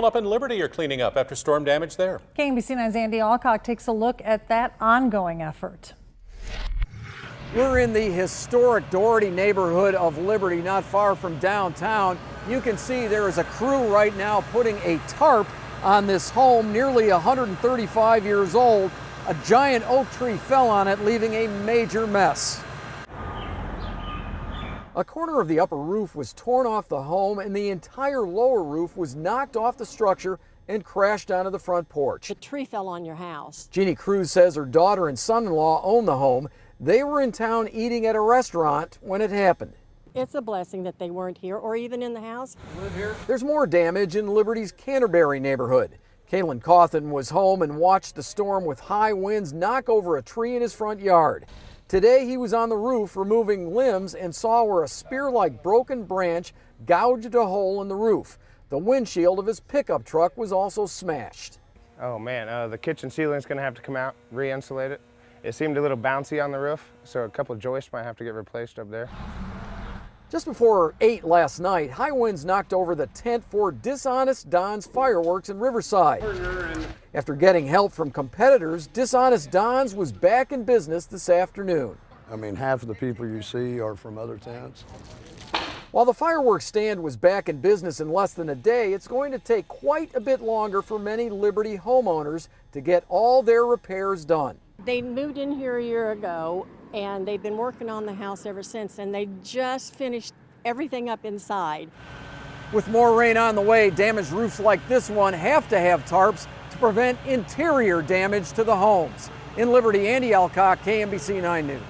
Well, up in Liberty are cleaning up after storm damage there. KMBC 9's Andy Alcock takes a look at that ongoing effort. We're in the historic Doherty neighborhood of Liberty, not far from downtown. You can see there is a crew right now putting a tarp on this home, nearly 135 years old. A giant oak tree fell on it, leaving a major mess. A corner of the upper roof was torn off the home, and the entire lower roof was knocked off the structure and crashed onto the front porch. A tree fell on your house. Jeannie Cruz says her daughter and son-in-law own the home. They were in town eating at a restaurant when it happened. It's a blessing that they weren't here or even in the house. Live here. There's more damage in Liberty's Canterbury neighborhood. Caitlin Cawthon was home and watched the storm with high winds knock over a tree in his front yard. Today he was on the roof removing limbs and saw where a spear-like broken branch gouged a hole in the roof. The windshield of his pickup truck was also smashed. Oh man, the kitchen ceiling's gonna have to come out, re-insulate it. It seemed a little bouncy on the roof, so a couple of joists might have to get replaced up there. Just before 8 last night, high winds knocked over the tent for Dishonest Don's Fireworks in Riverside. After getting help from competitors, Dishonest Don's was back in business this afternoon. I mean, half of the people you see are from other tents. While the fireworks stand was back in business in less than a day, it's going to take quite a bit longer for many Liberty homeowners to get all their repairs done. They moved in here a year ago, and they've been working on the house ever since, and they just finished everything up inside. With more rain on the way, damaged roofs like this one have to have tarps to prevent interior damage to the homes. In Liberty, Andy Alcock, KMBC 9 News.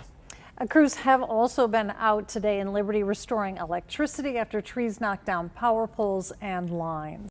Crews have also been out today in Liberty restoring electricity after trees knocked down power poles and lines.